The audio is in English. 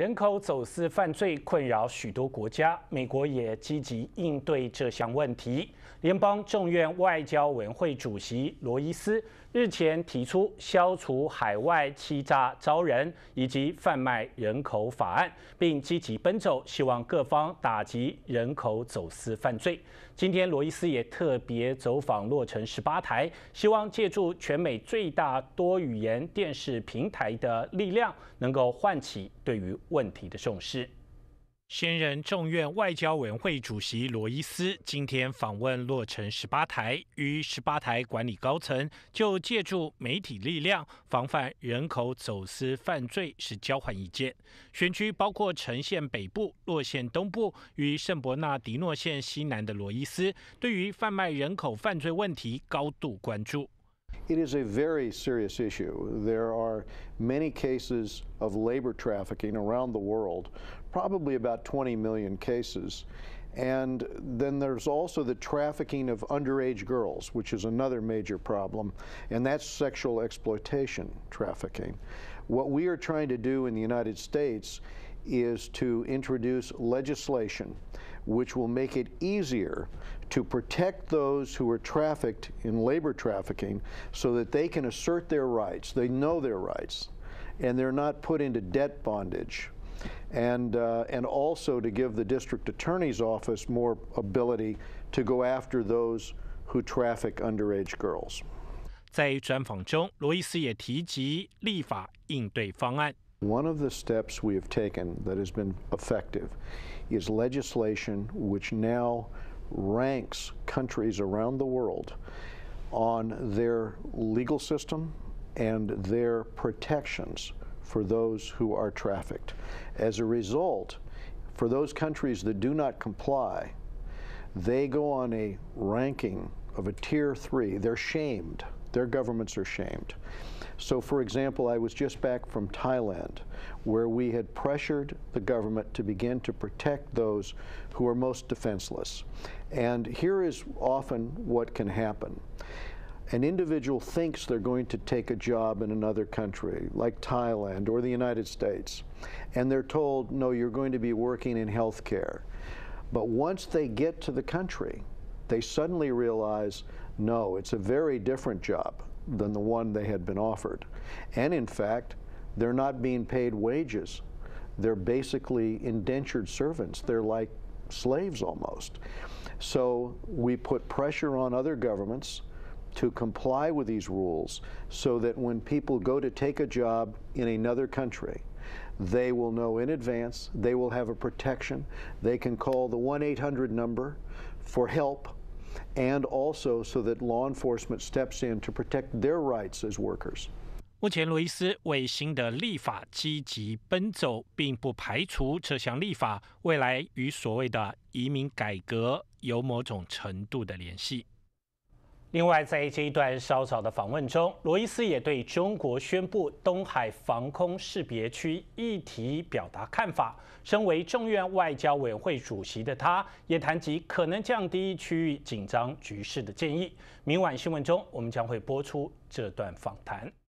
人口走私犯罪困扰许多国家，美国也积极应对这项问题。联邦众院外交委员会主席罗伊斯日前提出消除海外欺诈、招人以及贩卖人口法案，并积极奔走，希望各方打击人口走私犯罪。今天，罗伊斯也特别走访落成18台，希望借助全美最大多语言电视平台的力量，能够唤起对于问题的重视。现任众院外交委员会主席罗伊斯今天访问落成18台，与18台管理高层就借助媒体力量防范人口走私犯罪是交换意见。选区包括橙县北部、洛县东部与圣伯纳迪诺县西南的罗伊斯，对于贩卖人口犯罪问题高度关注。 It is a very serious issue. There are many cases of labor trafficking around the world, probably about 20 million cases. And then there's also the trafficking of underage girls, which is another major problem, and that's sexual exploitation trafficking. What we are trying to do in the United States is to introduce legislation which will make it easier to protect those who are trafficked in labor trafficking so that they can assert their rights, they know their rights, and they're not put into debt bondage. And also to give the district attorney's office more ability to go after those who traffic underage girls. 在专访中，罗伊斯也提及立法应对方案。 One of the steps we have taken that has been effective is legislation which now ranks countries around the world on their legal system and their protections for those who are trafficked. As a result, for those countries that do not comply, they go on a ranking of a tier 3. They're shamed. Their governments are shamed. So, for example, I was just back from Thailand, where we had pressured the government to begin to protect those who are most defenseless. And here is often what can happen. An individual thinks they're going to take a job in another country, like Thailand or the United States, and they're told, no, you're going to be working in health care. But once they get to the country, they suddenly realize, no, it's a very different job than the one they had been offered. And in fact, they're not being paid wages. They're basically indentured servants. They're like slaves almost. So we put pressure on other governments to comply with these rules so that when people go to take a job in another country, they will know in advance, they will have a protection. They can call the 1-800 number for help, and also so that law enforcement steps in to protect their rights as workers. 目前，罗伊斯为新的立法积极奔走，并不排除这项立法未来与所谓的移民改革有某种程度的联系。 另外，在这一段稍早的访问中，罗伊斯也对中国宣布东海防空识别区议题表达看法。身为众院外交委员会主席的他，也谈及可能降低区域紧张局势的建议。明晚新闻中，我们将会播出这段访谈。